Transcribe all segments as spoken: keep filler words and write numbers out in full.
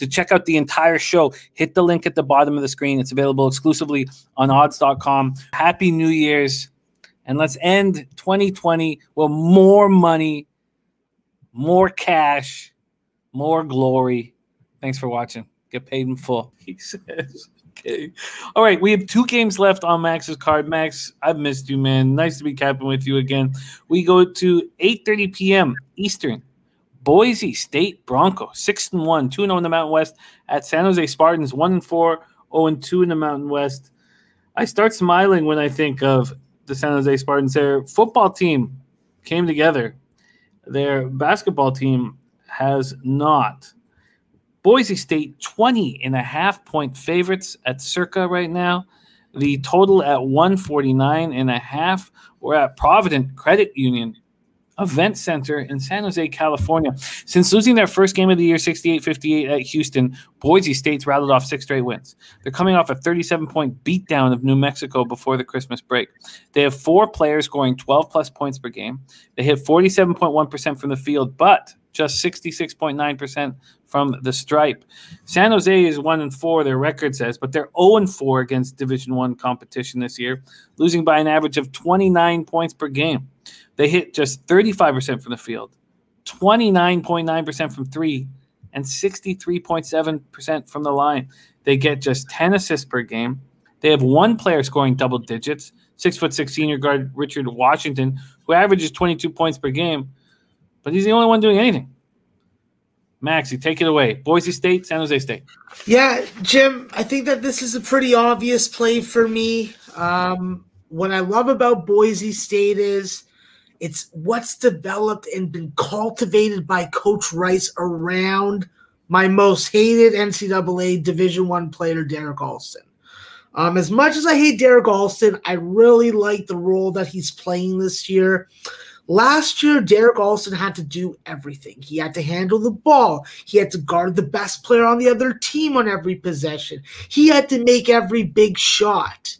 To check out the entire show, hit the link at the bottom of the screen. It's available exclusively on odds dot com. Happy New Year's. And let's end twenty twenty with more money, more cash, more glory. Thanks for watching. Get paid in full, he says. Okay. All right. We have two games left on Max's card. Max, I've missed you, man. Nice to be capping with you again. We go to eight thirty p m Eastern. Boise State Broncos, six and one, two and oh in the Mountain West at San Jose Spartans, one and four, oh and two in the Mountain West. I start smiling when I think of the San Jose Spartans. Their football team came together. Their basketball team has not. Boise State, twenty and a half point favorites at Circa right now. The total at one forty-nine and a half. We're at Provident Credit Union Event Center in San Jose, California. Since losing their first game of the year, sixty-eight fifty-eight at Houston, Boise State's rattled off six straight wins. They're coming off a thirty-seven point beatdown of New Mexico before the Christmas break. They have four players scoring twelve plus points per game. They hit forty-seven point one percent from the field, but just sixty-six point nine percent from the stripe. San Jose is one and four, their record says, but they're oh and four against Division I competition this year, losing by an average of twenty-nine points per game. They hit just thirty-five percent from the field, twenty-nine point nine percent from three, and sixty-three point seven percent from the line. They get just ten assists per game. They have one player scoring double digits, six foot six senior guard Richard Washington, who averages twenty-two points per game, but he's the only one doing anything. Maxie, take it away. Boise State, San Jose State. Yeah, Jim, I think that this is a pretty obvious play for me. Um, what I love about Boise State is it's what's developed and been cultivated by Coach Rice around my most hated N C double A Division I player, Derek Alston. Um, as much as I hate Derek Alston, I really like the role that he's playing this year. Last year, Derek Alston had to do everything. He had to handle the ball. He had to guard the best player on the other team on every possession. He had to make every big shot.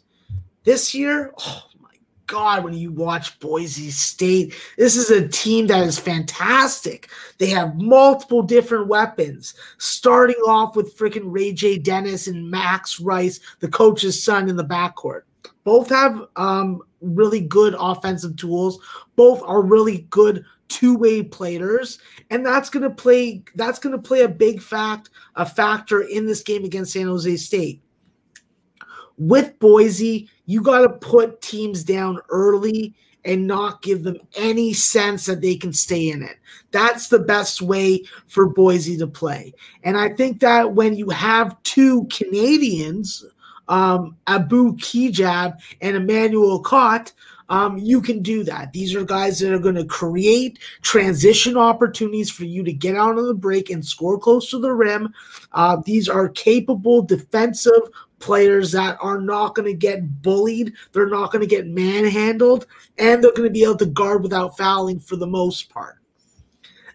This year, oh my God, when you watch Boise State, this is a team that is fantastic. They have multiple different weapons, starting off with freaking Ray J. Dennis and Max Rice, the coach's son, in the backcourt. Both have um, really good offensive tools. Both are really good two-way players, and that's going to play. That's going to play a big fact, a factor in this game against San Jose State. With Boise, you got to put teams down early and not give them any sense that they can stay in it. That's the best way for Boise to play. And I think that when you have two Canadians, Um, Abu Kijab and Emmanuel Cott, um, you can do that. These are guys that are going to create transition opportunities for you to get out on the break and score close to the rim. Uh, these are capable defensive players that are not going to get bullied. They're not going to get manhandled, and they're going to be able to guard without fouling for the most part.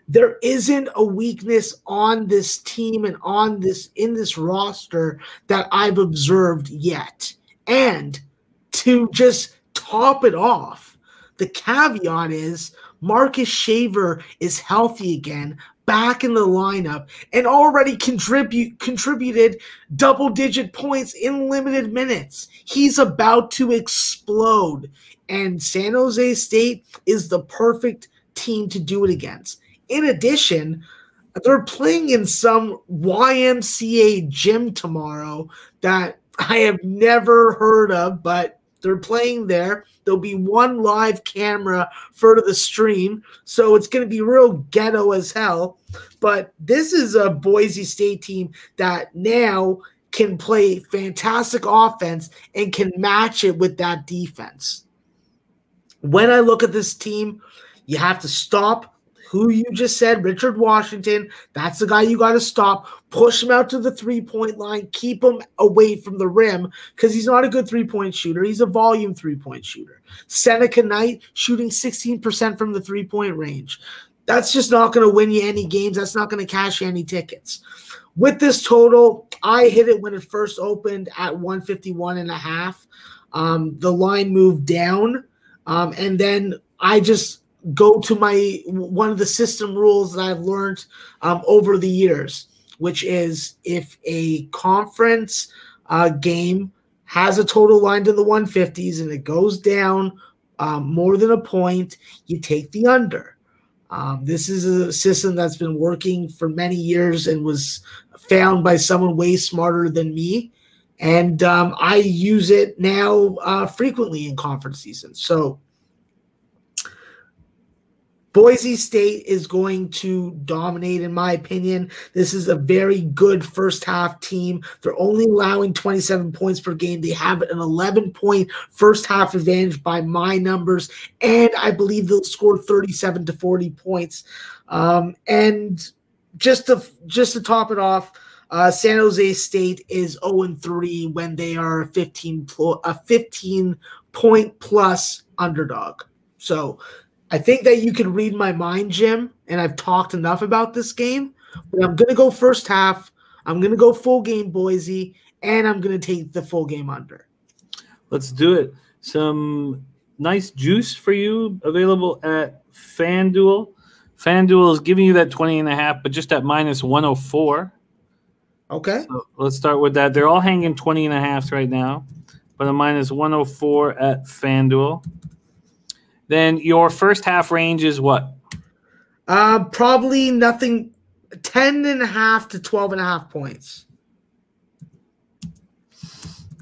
There isn't a weakness on this team and on this in this roster that I've observed yet. And to just top it off, the caveat is Marcus Shaver is healthy again, back in the lineup, and already contribute contributed double-digit points in limited minutes. He's about to explode, and San Jose State is the perfect team to do it against. In addition, they're playing in some Y M C A gym tomorrow that I have never heard of, but they're playing there. There'll be one live camera for the stream, so it's going to be real ghetto as hell. But this is a Boise State team that now can play fantastic offense and can match it with that defense. When I look at this team, you have to stop who you just said, Richard Washington. That's the guy you got to stop. Push him out to the three-point line. Keep him away from the rim because he's not a good three-point shooter. He's a volume three-point shooter. Seneca Knight shooting sixteen percent from the three-point range. That's just not going to win you any games. That's not going to cash you any tickets. With this total, I hit it when it first opened at one fifty-one and a half. Um, the line moved down, um, and then I just – go to my one of the system rules that I've learned um, over the years. which is if a conference uh, game has a total lined in the one fifties and it goes down um, more than a point, you take the under. Um, this is a system that's been working for many years and was found by someone way smarter than me. And um, I use it now uh, frequently in conference season. So Boise State is going to dominate, in my opinion. This is a very good first-half team. They're only allowing twenty-seven points per game. They have an eleven-point first-half advantage by my numbers, and I believe they'll score thirty-seven to forty points. Um, and just to just to top it off, uh, San Jose State is oh and three when they are a fifteen-point-plus underdog. So I think that you can read my mind, Jim, and I've talked enough about this game. But I'm going to go first half. I'm going to go full game Boise, and I'm going to take the full game under. Let's do it. Some nice juice for you available at FanDuel. FanDuel is giving you that twenty and a half, but just at minus one oh four. Okay. So let's start with that. They're all hanging twenty and a halves right now, but a minus one oh four at FanDuel. Then your first half range is what? Uh, probably nothing, ten and a half to twelve and a half points.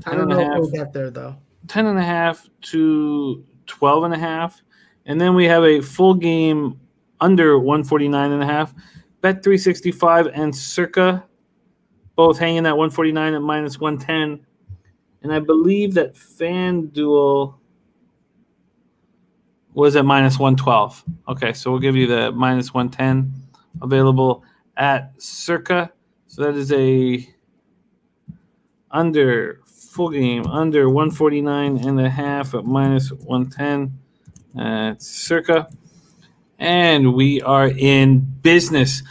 I don't know if we'll get there, though. ten and a half to twelve and a half. And then we have a full game under one forty-nine and a half. Bet three sixty-five and Circa both hanging at one forty-nine at minus one ten. And I believe that FanDuel was at minus one twelve. Okay, so we'll give you the minus one ten available at Circa. So that is a under full game, under one forty-nine and a half at minus one ten at Circa. And we are in business.